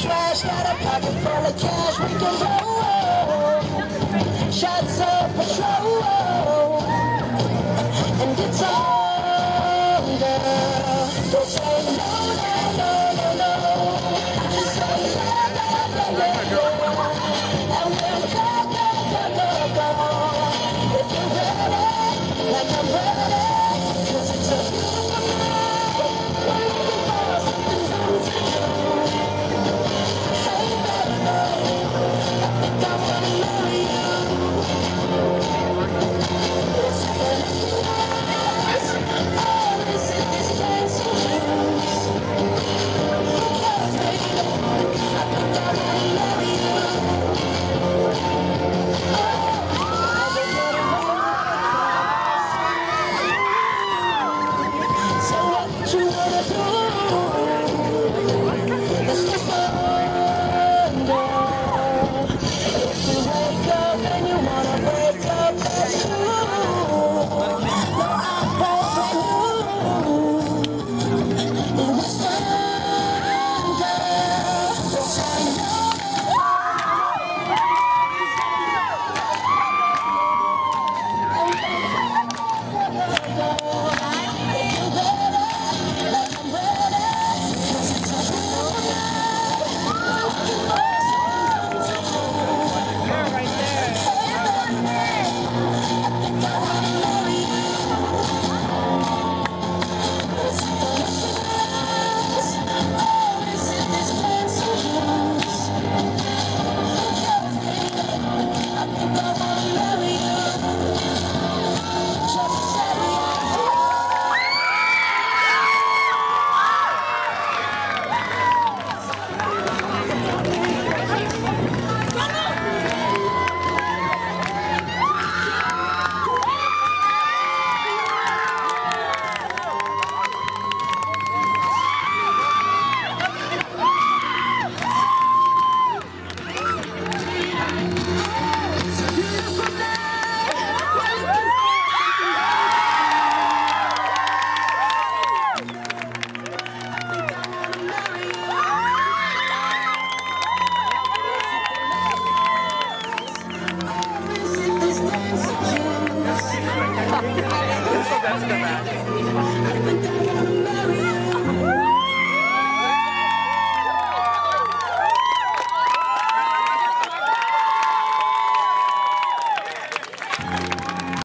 Trash, got a pocket full of cash, we can go.